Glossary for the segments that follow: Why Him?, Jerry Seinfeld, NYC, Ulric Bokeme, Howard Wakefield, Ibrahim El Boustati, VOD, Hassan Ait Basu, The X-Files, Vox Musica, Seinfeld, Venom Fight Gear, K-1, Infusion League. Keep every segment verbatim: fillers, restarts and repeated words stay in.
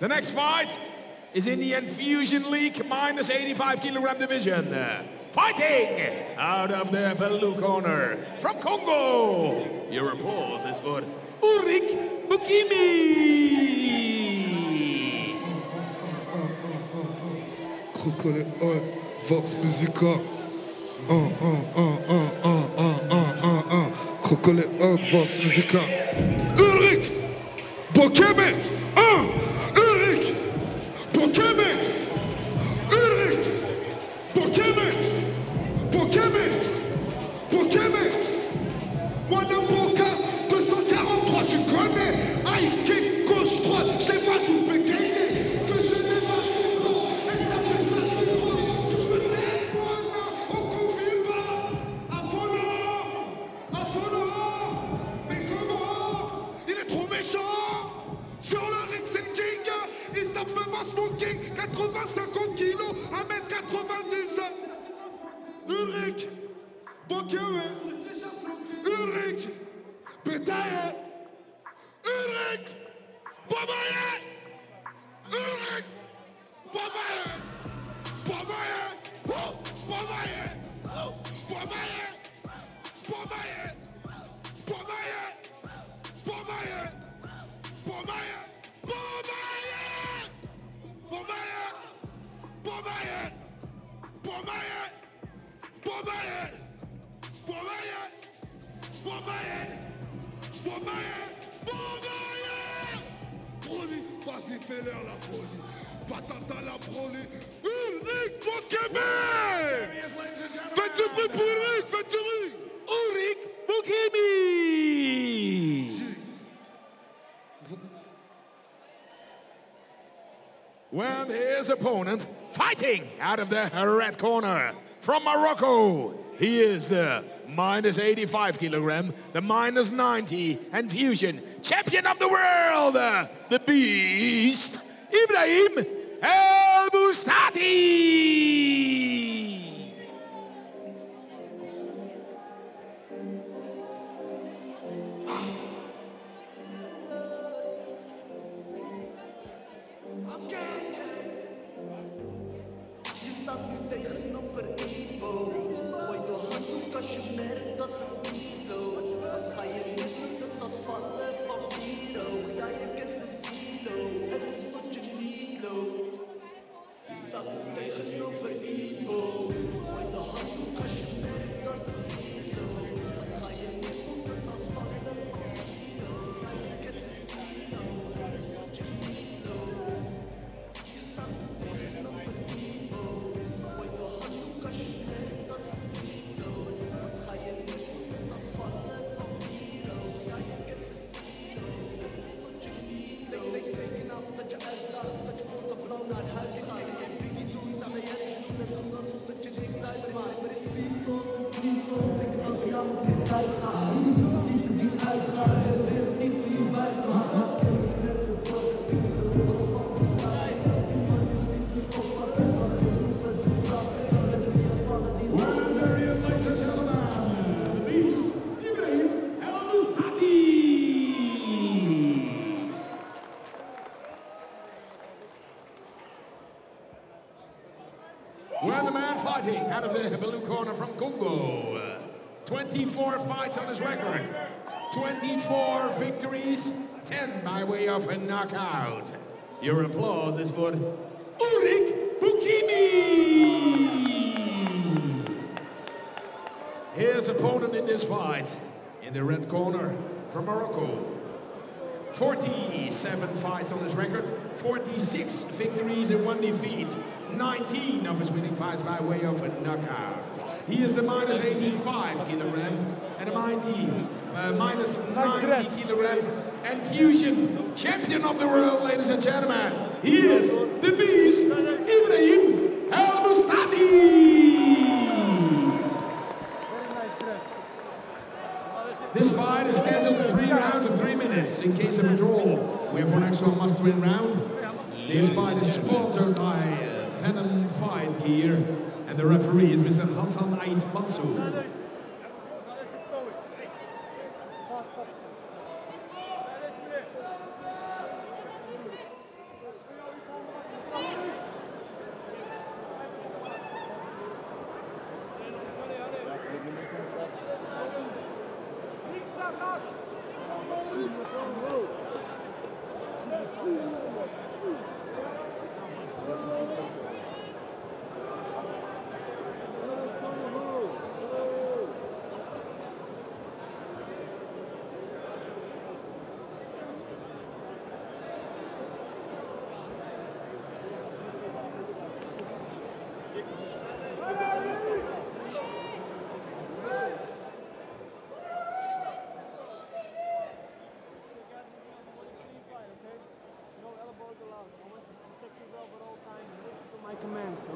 The next fight is in the Infusion League minus eighty-five kilogram division. Fighting out of the blue corner from Congo. Your applause is for Ulric Bokeme. Crocodile, oh, Vox Musica. Oh, oh, oh, oh, oh, oh, oh, oh, oh. Crocodile, oh, Vox Musica. Ulric Bokeme. Oh, Ulric Bokeme. Ulric Bokeme. Bokeme, Bokeme, Wanamoka, deux cent quarante-trois, tu connais, high kick, gauche, droite, je t'ai pas tout fait gagner, que je n'ai pas tout droit, et ça fait ça, je le droit, tu me laisses, Moana, on confie pas, à Fono, à Fono, mais comment, il est trop méchant, sur le ring, c'est king, il se tape même en smoking, quatre-vingts cinquante kilos, un mètre quatre-vingt-dix, Ulric Bokeme, Ulric Betaille, Ulric Bamaye, Ulric Bamaye, Bamaye, oh Bamaye, oh Bamaye, Bamaye, Bamaye, Bamaye, Bamaye, Bamaye, Bamaye, Bamaye. Bomaye, Bomaye, Bomaye, Bomaye, Bomaye. Broly, vas-y, fais-leur la broly. Patata la broly. Ulric Bokeme. Faites du bruit pour Ulric, faites du bruit. Ulric Bokeme. When his opponent fighting out of the red corner. From Morocco, he is the minus eighty-five kilogram, the minus ninety, and fusion champion of the world, uh, the beast, Ibrahim El Boustati. I'm gay. Je sta nu tegenover Ibo. Gooi de handdoek als je merkt dat het niet loopt. Dan ga je niet met de tas vallen van Viro. Ja, je kent zijn stilo. Het is tot je niet loopt. Je sta nu tegenover Ibo. Gooi de handdoek als je merkt dat het niet loopt. Dan ga je niet met de tas vallen van Viro. Ja, je kent zijn stilo. Het is tot je niet loopt. Je sta nu tegenover Ibo. We're the man fighting out of the blue corner from Congo. Uh, twenty-four fights on his record. twenty-four victories, ten by way of a knockout. Your applause is for Ulric Bokeme. His opponent in this fight, in the red corner from Morocco. forty-seven fights on his record, forty-six victories and one defeat. nineteen of his winning fights by way of a knockout. He is the minus eighty-five kilogram and a minus ninety kilogram and fusion champion of the world, ladies and gentlemen. He is the beast, Ibrahim El Boustati. This fight is scheduled for three rounds of three minutes. In case of a draw, we have one extra must-win round. This fight is sponsored by Venom Fight Gear, and the referee is Mister Hassan Ait Basu.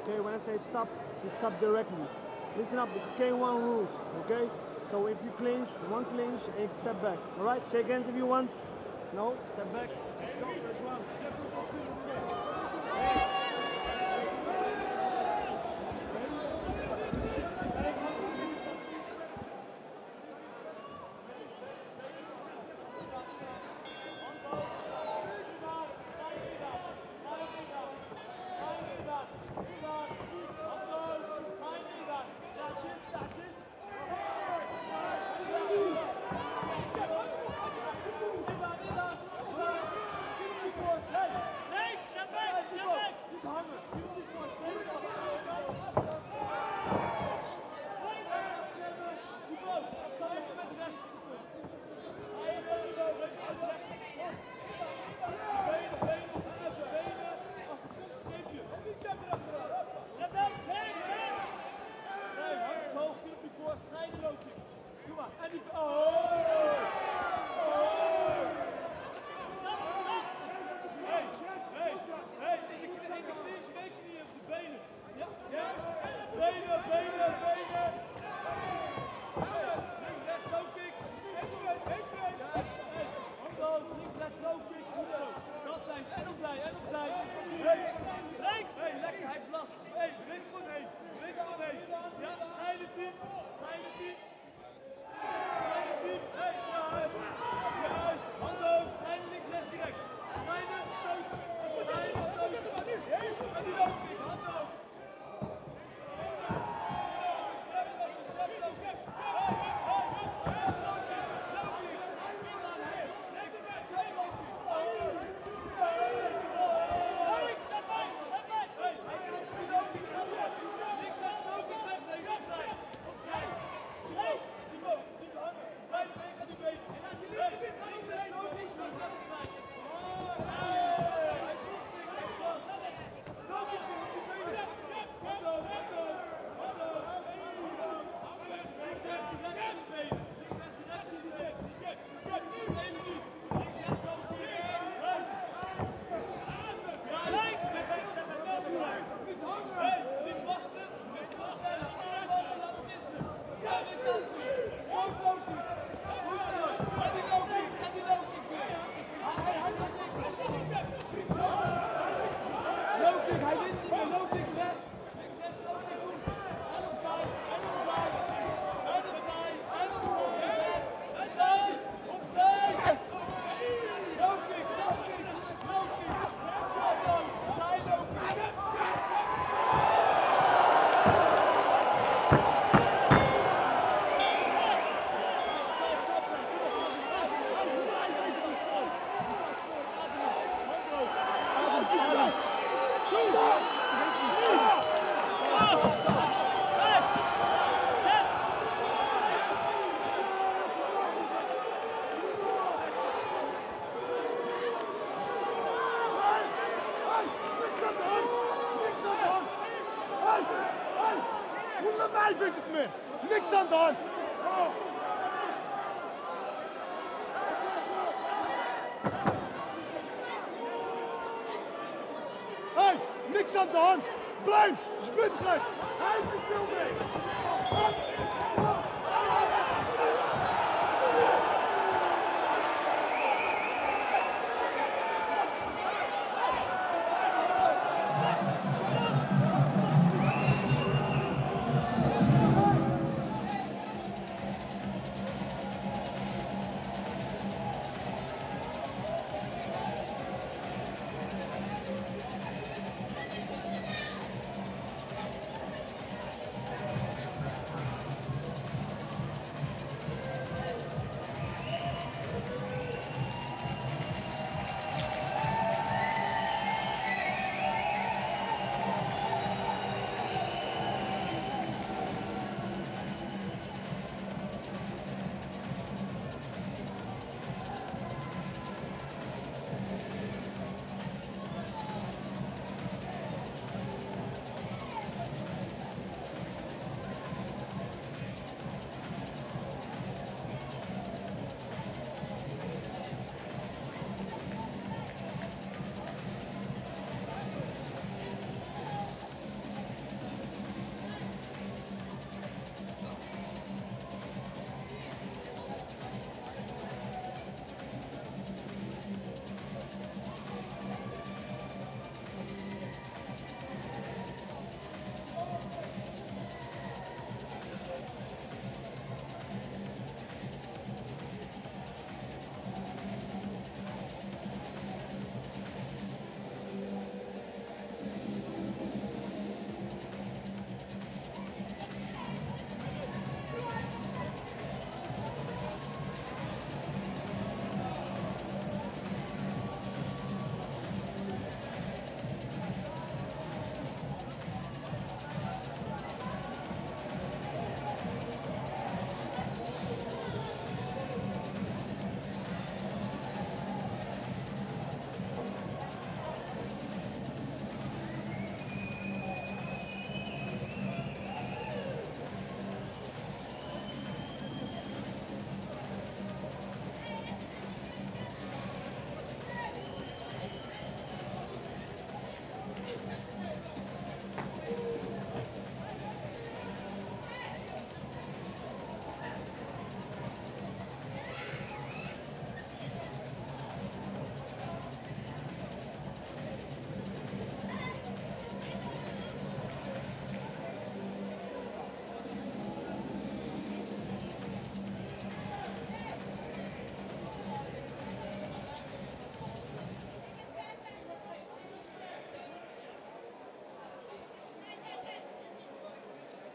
Okay, when I say stop, you stop directly. Listen up, it's K one rules, okay? So if you clinch, one clinch, and step back. All right, shake hands if you want. No, step back. Let's go, first one.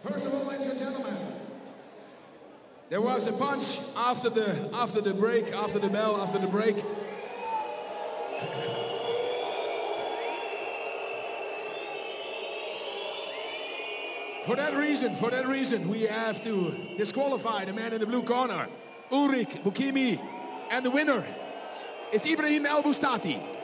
First of all, ladies and gentlemen, there was a punch after the after the break, after the bell, after the break. For that reason, for that reason, we have to disqualify the man in the blue corner, Ulric Bokeme, and the winner is Ibrahim El Boustati.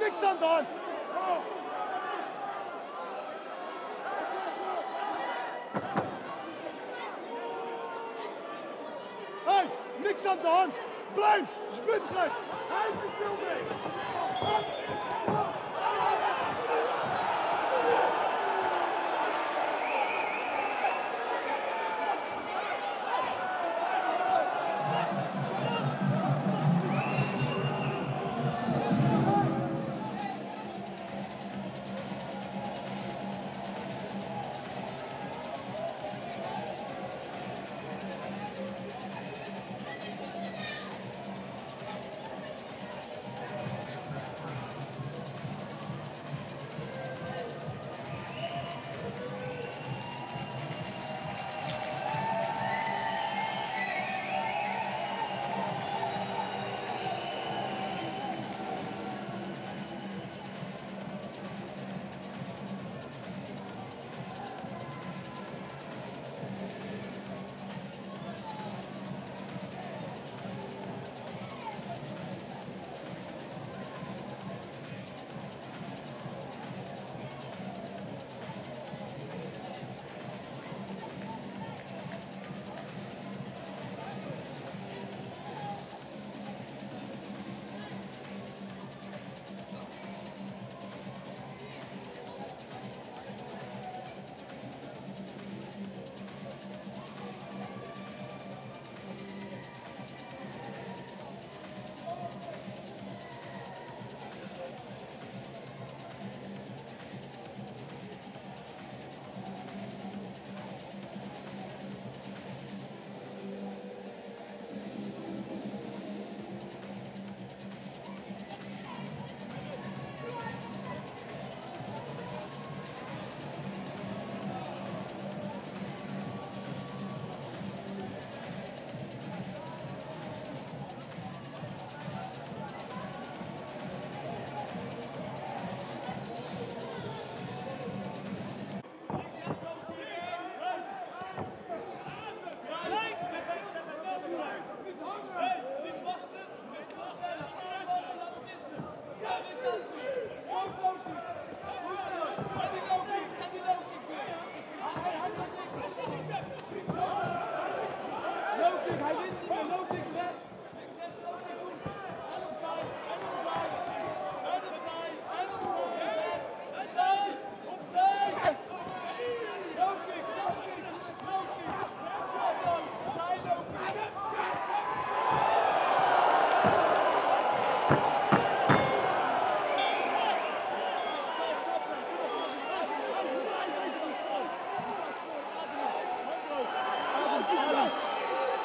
Niks aan de hand! Hey, niks aan de hand! Blijf! Spuitgrijs! Hij heeft veel mee!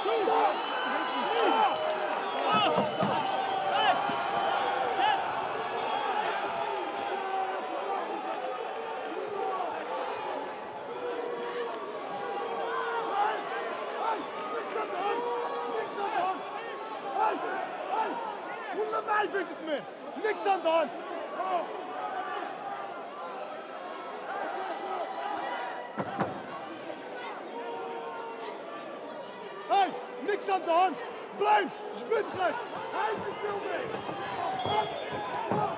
Two, one, Niks aan de hand. Hey, hey. Niet met mij vindt het meer. Niks aan de hand. Oh. Hey, niks aan de hand. Bruin, spintgrijs. Hij heeft niet veel mee. Oh. Oh.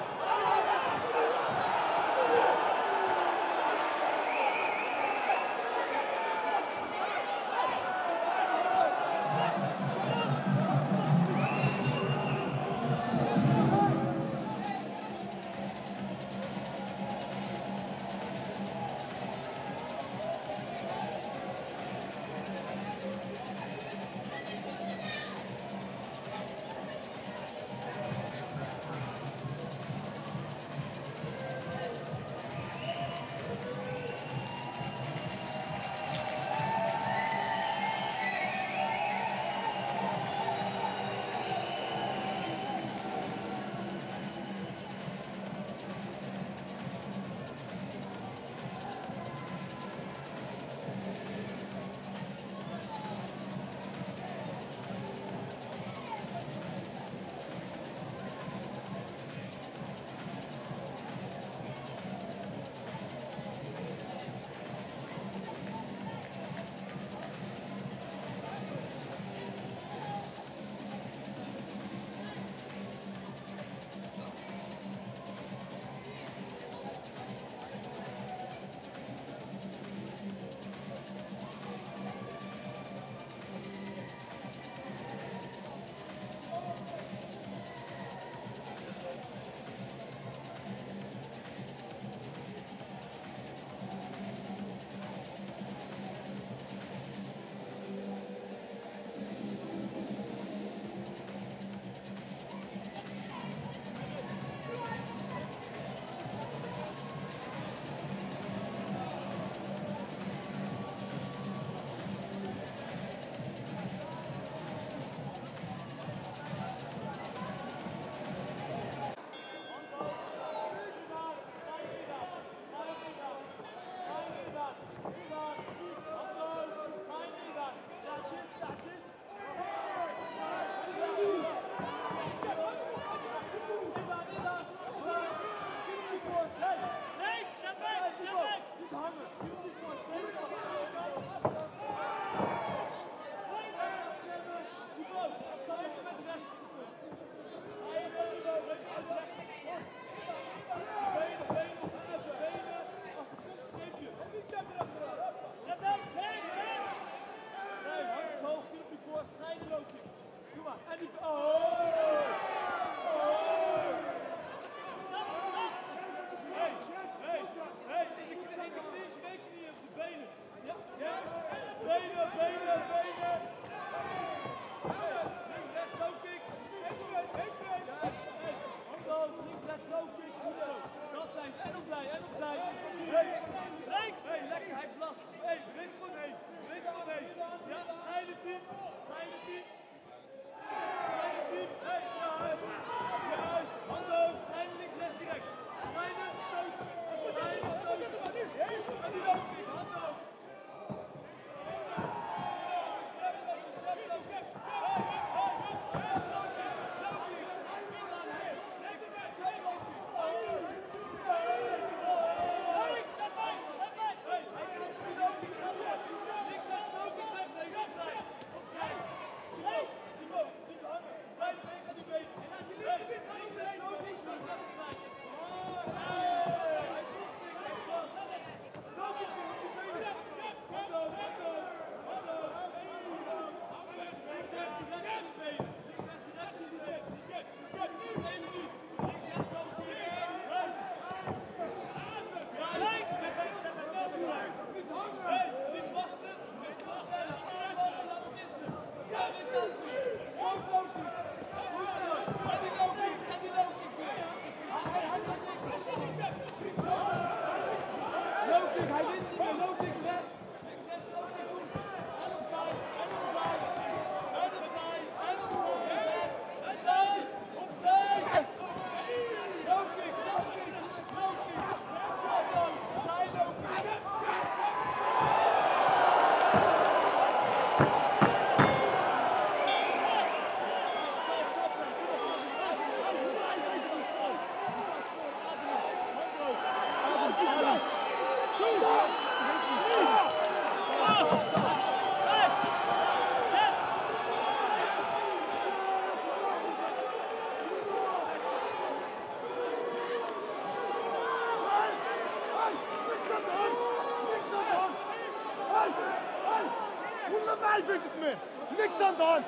meer. Niks aan de hand.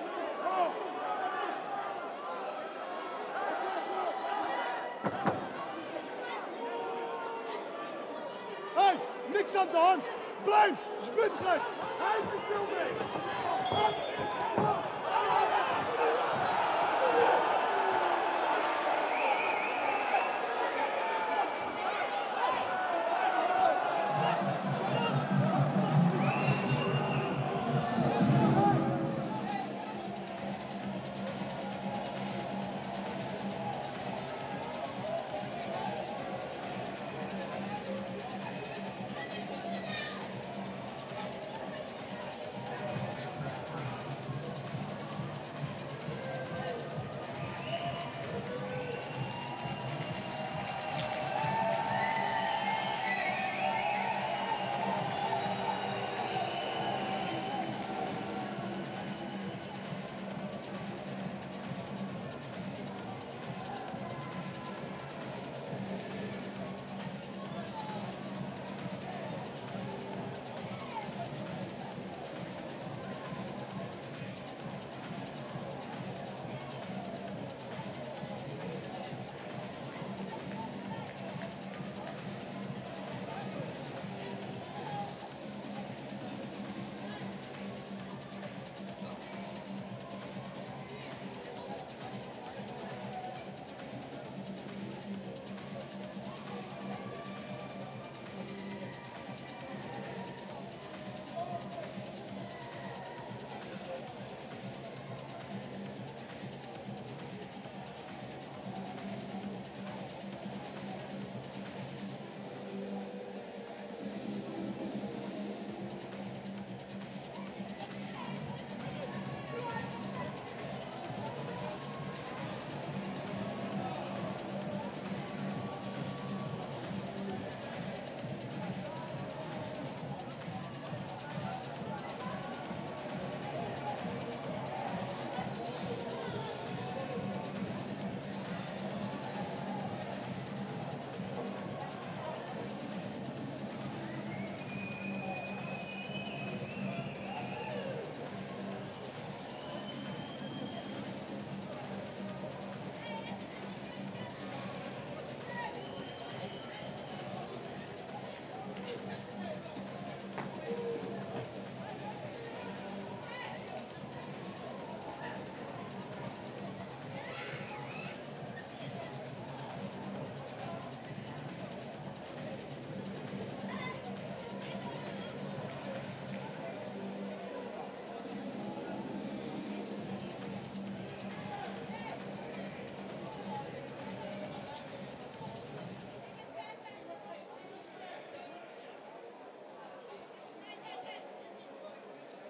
Hey, niks aan de hand. Blijf, spuitglas. Hij heeft veel mee.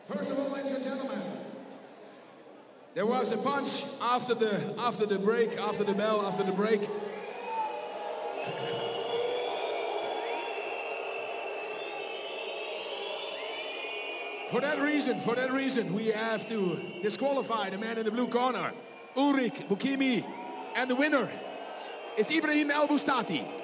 First of all, ladies and gentlemen, there was a punch after the after the break, after the bell, after the break. For that reason, for that reason, we have to disqualify the man in the blue corner, Ulric Bokeme, and the winner is Ibrahim El Boustati.